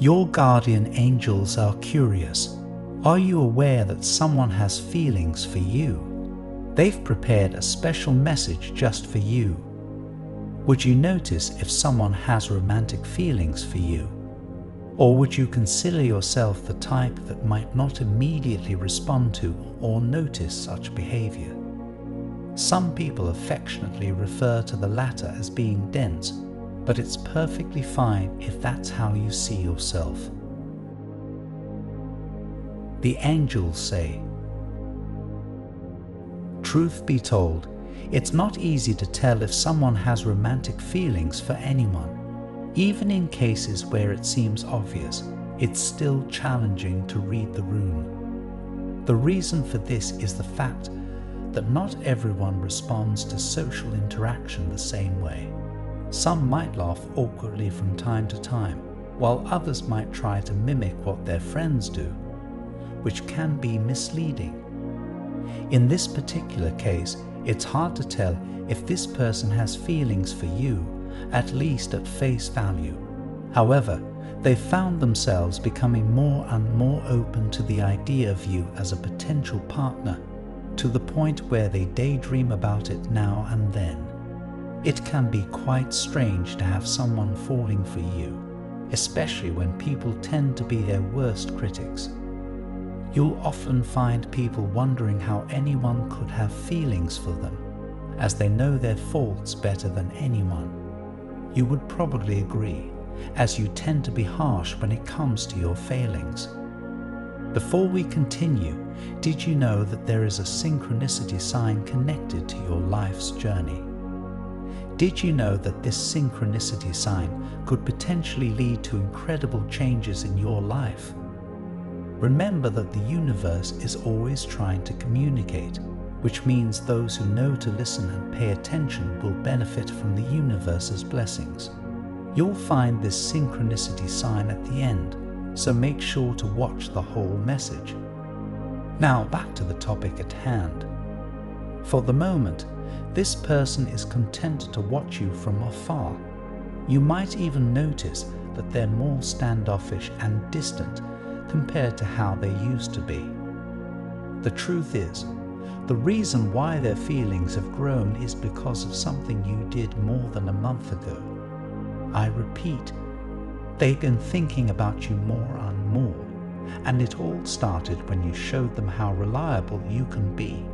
Your guardian angels are curious. Are you aware that someone has feelings for you? They've prepared a special message just for you. Would you notice if someone has romantic feelings for you? Or would you consider yourself the type that might not immediately respond to or notice such behavior? Some people affectionately refer to the latter as being dense, but it's perfectly fine if that's how you see yourself. The angels say, "Truth be told, it's not easy to tell if someone has romantic feelings for anyone. Even in cases where it seems obvious, it's still challenging to read the room. The reason for this is the fact that not everyone responds to social interaction the same way. Some might laugh awkwardly from time to time, while others might try to mimic what their friends do, which can be misleading. In this particular case, it's hard to tell if this person has feelings for you, at least at face value. However, they found themselves becoming more and more open to the idea of you as a potential partner, to the point where they daydream about it now and then. It can be quite strange to have someone falling for you, especially when people tend to be their worst critics. You'll often find people wondering how anyone could have feelings for them, as they know their faults better than anyone. You would probably agree, as you tend to be harsh when it comes to your failings. Before we continue, did you know that there is a synchronicity sign connected to your life's journey? Did you know that this synchronicity sign could potentially lead to incredible changes in your life? Remember that the universe is always trying to communicate, which means those who know to listen and pay attention will benefit from the universe's blessings. You'll find this synchronicity sign at the end, so make sure to watch the whole message. Now back to the topic at hand. For the moment, this person is content to watch you from afar. You might even notice that they're more standoffish and distant compared to how they used to be. The truth is, the reason why their feelings have grown is because of something you did more than a month ago. I repeat, they've been thinking about you more and more, and it all started when you showed them how reliable you can be.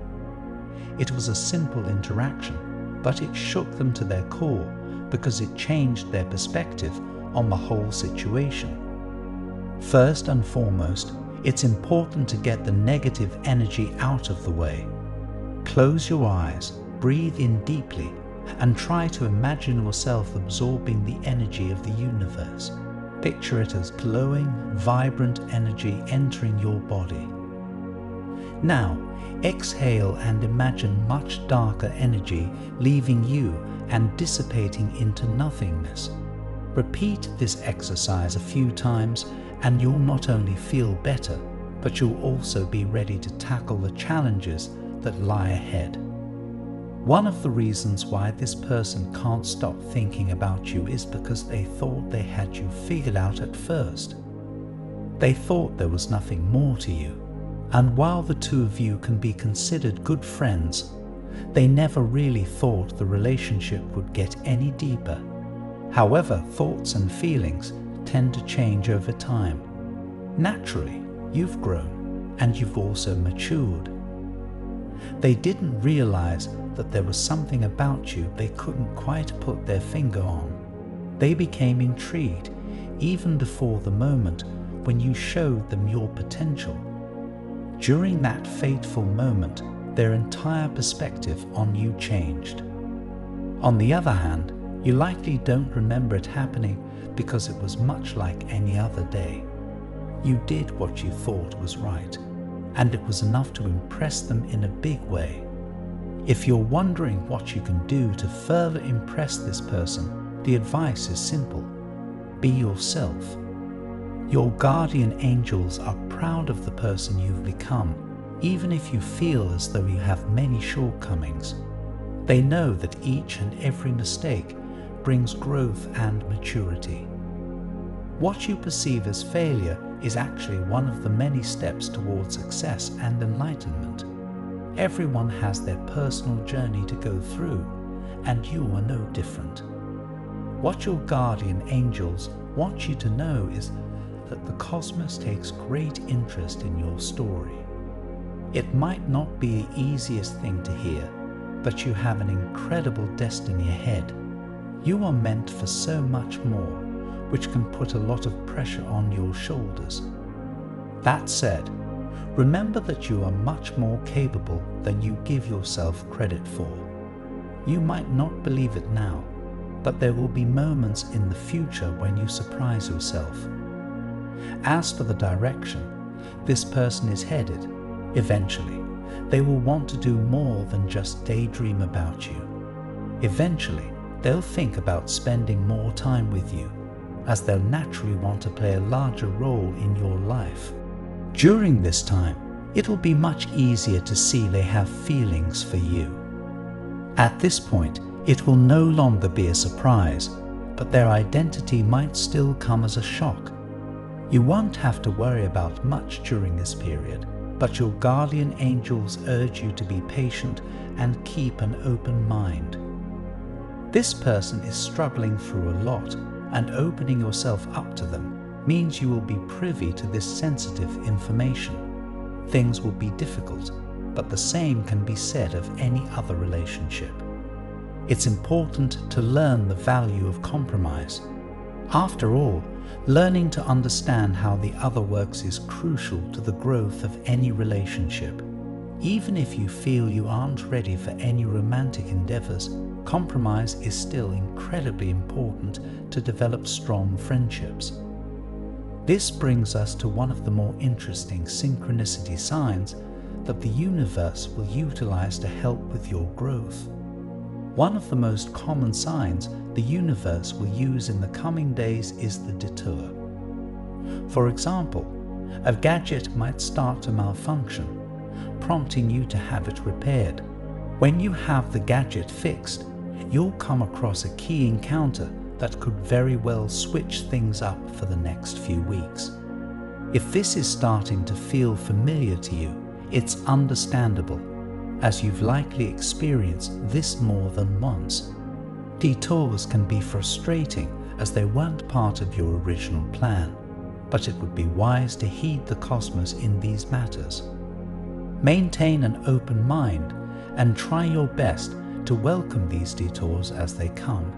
It was a simple interaction, but it shook them to their core because it changed their perspective on the whole situation. First and foremost, it's important to get the negative energy out of the way. Close your eyes, breathe in deeply, and try to imagine yourself absorbing the energy of the universe. Picture it as glowing, vibrant energy entering your body. Now, exhale and imagine much darker energy leaving you and dissipating into nothingness. Repeat this exercise a few times, and you'll not only feel better, but you'll also be ready to tackle the challenges that lie ahead. One of the reasons why this person can't stop thinking about you is because they thought they had you figured out at first. They thought there was nothing more to you, and while the two of you can be considered good friends, they never really thought the relationship would get any deeper. However, thoughts and feelings tend to change over time. Naturally, you've grown and you've also matured. They didn't realize that there was something about you they couldn't quite put their finger on. They became intrigued even before the moment when you showed them your potential. During that fateful moment, their entire perspective on you changed. On the other hand, you likely don't remember it happening because it was much like any other day. You did what you thought was right, and it was enough to impress them in a big way. If you're wondering what you can do to further impress this person, the advice is simple. Be yourself. Your guardian angels are proud of the person you've become, even if you feel as though you have many shortcomings. They know that each and every mistake brings growth and maturity. What you perceive as failure is actually one of the many steps towards success and enlightenment. Everyone has their personal journey to go through, and you are no different. What your guardian angels want you to know is that the cosmos takes great interest in your story. It might not be the easiest thing to hear, but you have an incredible destiny ahead. You are meant for so much more, which can put a lot of pressure on your shoulders. That said, remember that you are much more capable than you give yourself credit for. You might not believe it now, but there will be moments in the future when you surprise yourself. As for the direction this person is headed, eventually, they will want to do more than just daydream about you. Eventually, they'll think about spending more time with you, as they'll naturally want to play a larger role in your life. During this time, it'll be much easier to see they have feelings for you. At this point, it will no longer be a surprise, but their identity might still come as a shock. You won't have to worry about much during this period, but your guardian angels urge you to be patient and keep an open mind. This person is struggling through a lot, and opening yourself up to them means you will be privy to this sensitive information. Things will be difficult, but the same can be said of any other relationship. It's important to learn the value of compromise. After all, learning to understand how the other works is crucial to the growth of any relationship. Even if you feel you aren't ready for any romantic endeavors, compromise is still incredibly important to develop strong friendships. This brings us to one of the more interesting synchronicity signs that the universe will utilize to help with your growth. One of the most common signs the universe will use in the coming days is the detour. For example, a gadget might start to malfunction, prompting you to have it repaired. When you have the gadget fixed, you'll come across a key encounter that could very well switch things up for the next few weeks. If this is starting to feel familiar to you, it's understandable, as you've likely experienced this more than once. Detours can be frustrating as they weren't part of your original plan, but it would be wise to heed the cosmos in these matters. Maintain an open mind and try your best to welcome these detours as they come.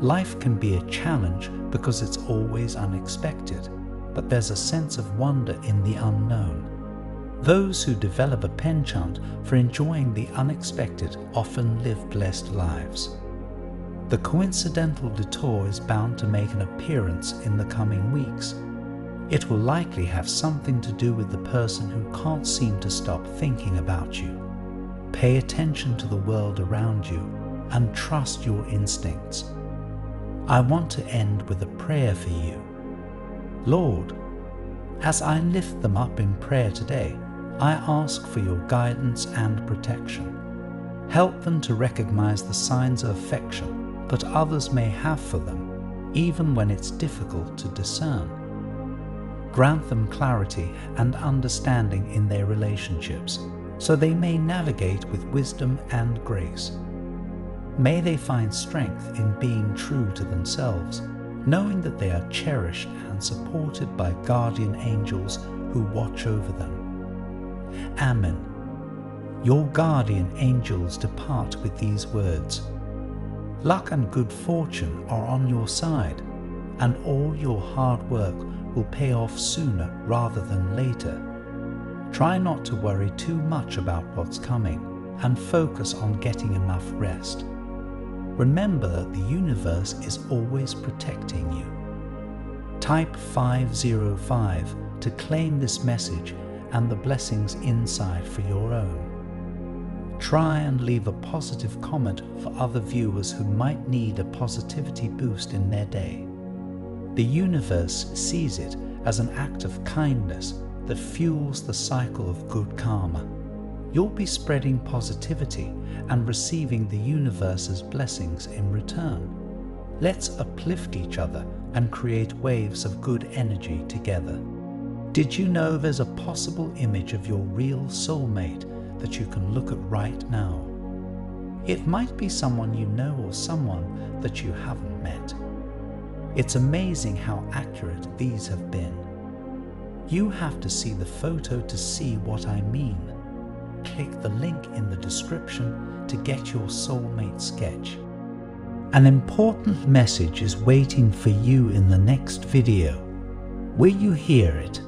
Life can be a challenge because it's always unexpected, but there's a sense of wonder in the unknown. Those who develop a penchant for enjoying the unexpected often live blessed lives. The coincidental detour is bound to make an appearance in the coming weeks. It will likely have something to do with the person who can't seem to stop thinking about you. Pay attention to the world around you and trust your instincts. I want to end with a prayer for you. Lord, as I lift them up in prayer today, I ask for your guidance and protection. Help them to recognize the signs of affection that others may have for them, even when it's difficult to discern. Grant them clarity and understanding in their relationships, so they may navigate with wisdom and grace. May they find strength in being true to themselves, knowing that they are cherished and supported by guardian angels who watch over them. Amen. Your guardian angels depart with these words. Luck and good fortune are on your side, and all your hard work will pay off sooner rather than later. Try not to worry too much about what's coming and focus on getting enough rest. Remember that the universe is always protecting you. Type 505 to claim this message and the blessings inside for your own. Try and leave a positive comment for other viewers who might need a positivity boost in their day. The universe sees it as an act of kindness that fuels the cycle of good karma. You'll be spreading positivity and receiving the universe's blessings in return. Let's uplift each other and create waves of good energy together. Did you know there's a possible image of your real soulmate that you can look at right now? It might be someone you know or someone that you haven't met. It's amazing how accurate these have been. You have to see the photo to see what I mean. Click the link in the description to get your soulmate sketch. An important message is waiting for you in the next video. Will you hear it?